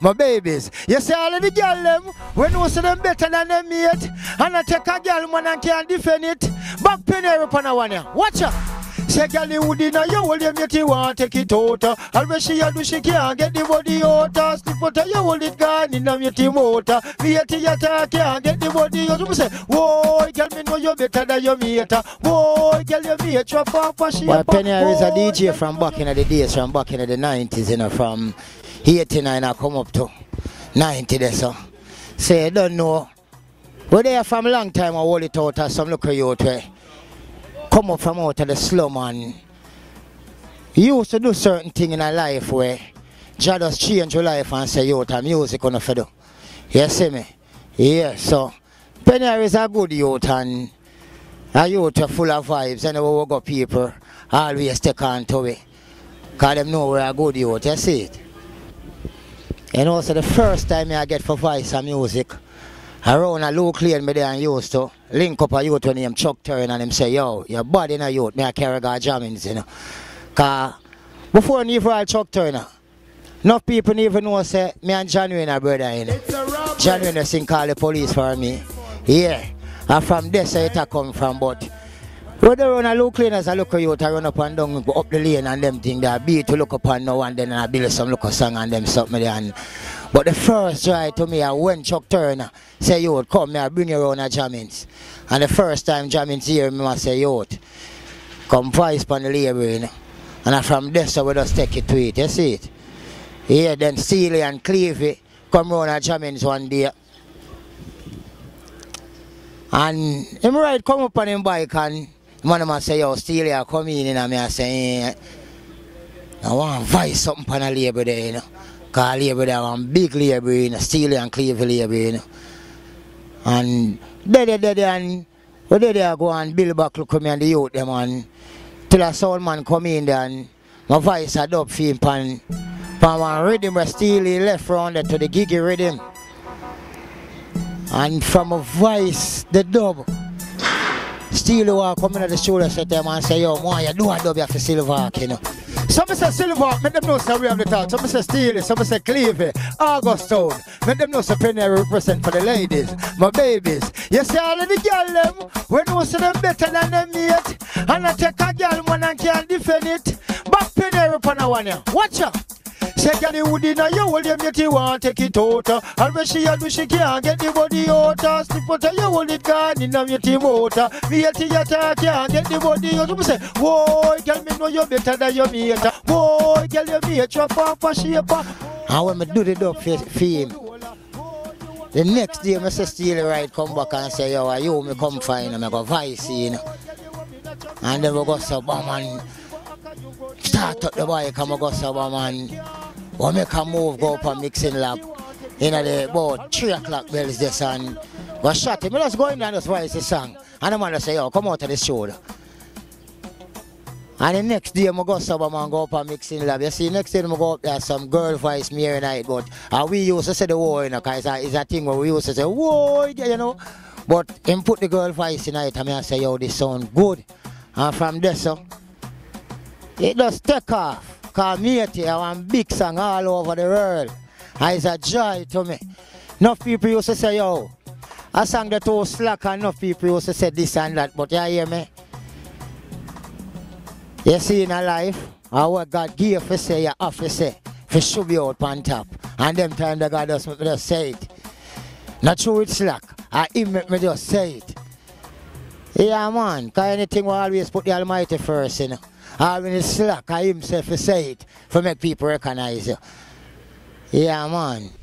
my babies. You see all of the girl them, when we see them better than them mate, and I take a girl man and can't defend it, back Penny Irie one here. Watch up. Say girl who deny you hold your mate, you want take it out. Always she do she can't get the body out. Slip out you hold it gone in a mate motor. Mate you can't get the body out. You say, boy, girl me know you better than your mate. Boy, girl your mate you pop and she. Well, Penny Irie is a DJ from back in the days, from back in the 90s, you know, from 89 I come up to 90 there, so. Say I don't know. But they are from a long time I hold it out as some look at you out way. Come up from out of the slum and you used to do certain thing in a life where God just change your life and say youth and music on the do. You see me? Yeah, so Penny Irie is a good youth and a youth full of vibes and we go people always take on to it. Cause them know we're a good youth, you see it. And also the first time I get for voice and music, around a low clean me there and used to link up a youth when him Chuck Turner and him say, yo, your body in a youth, me I carry God jammings, you know. Cause before me even Chuck Turner, enough people even know say me and John are brother, you know. John Wayne sing call the police for me. Yeah. And from this it a come from, but whether run a low clean as a local youth I run up and down up the lane and them thing that beat to look up and now and then I build some local song and them something there and but the first try to me, I went Chuck Turner, say, yo, come, I bring you around a Jammins. And the first time Jammins hear me, I say, yo, come voice on the label, you know. And from this, so we just take it to it, you see it? Yeah, then Steely and Clevie come round a Jammins one day. And him right come up on him bike and man I say, yo, Steely, I come in and I say, eh, I want to voice something on the label there, you know. Because label there was big label, you know, Steely and Clevie label, you know. And they go and Bill back look at me and the youth them and till a soul man come in there and my voice had up for him and one rhythm was Steely left round there to the giggy rhythm. And from a voice, the dub, Steely was coming at the shoulder set them and say, yo, man, you do a dub after Silver Ark, you know. Some say Silver Ark, make them know so we have the town. Some say Steely, some say Clevie, August Town. Make them know so Penny Irie represent for the ladies, my babies. You see all of the girl them, when we see them better than them mate. And I take a girl man and can't defend it. Back Penny Irie on one here. Watch out. Say girl who deny you hold your mate, you want take it out. Always she do she can't get the body out. Slip out you hold it gone in a mate motor. Mate you can't get the body out. You say, boy, girl me know you better than your mate. Boy, girl your mate you for shape. And when me do the dub for him, the next day me say Steely right come back and say, yo, you me come find him, I go vice, you know. And then we go subam and start up the bike and we go subam and we make a move, go up and mixing lab. In the about 3 o'clock bells this and we shot him. We just go in and just voice the song. And the man just say, yo, come out of the shoulder. And the next day, I go subam and go up and mixing lab. You see, next day I go up there, some girl voice me every night. But we used to say the word, you know, because it's a thing where we used to say, whoa, you know. But him put the girl voice in it and I say, yo, this sound good. And from there, so, it just take off. Because me, I want big song all over the world. And it's a joy to me. Enough people used to say, yo, I sang the two slack and enough people used to say this and that. But you hear me? You see in a life, what God gave for say, you have to say, for should be out on top. And them time the God just say it. Not true it's slack. I him make me just say it. Yeah, man. Because anything we always put the Almighty first, you know. I mean, it's slack, I himself say it, for make people recognize you. Yeah, man.